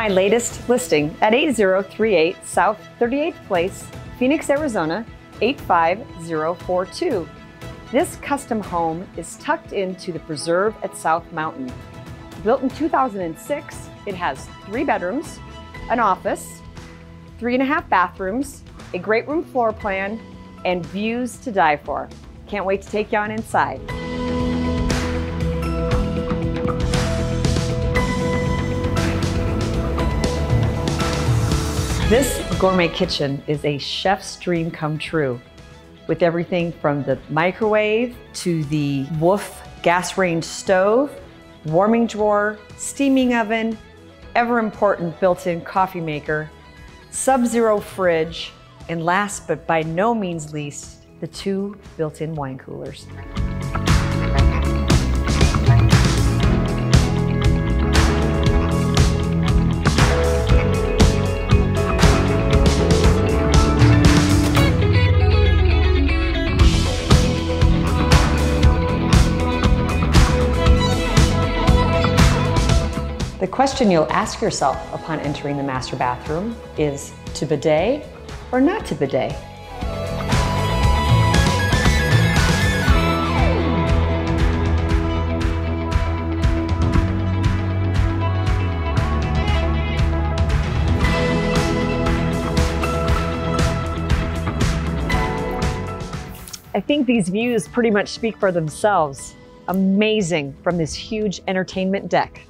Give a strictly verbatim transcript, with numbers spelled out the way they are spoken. my latest listing at eight zero three eight South thirty-eighth Place, Phoenix, Arizona eight five zero four two. This custom home is tucked into the preserve at South Mountain. Built in two thousand six, it has three bedrooms, an office, three and a half bathrooms, a great room floor plan, and views to die for. Can't wait to take you on inside. This gourmet kitchen is a chef's dream come true, with everything from the microwave to the Wolf gas range stove, warming drawer, steaming oven, ever important built-in coffee maker, Sub-Zero fridge, and last but by no means least, the two built-in wine coolers. The question you'll ask yourself upon entering the master bathroom is, to bidet or not to bidet? I think these views pretty much speak for themselves. Amazing from this huge entertainment deck.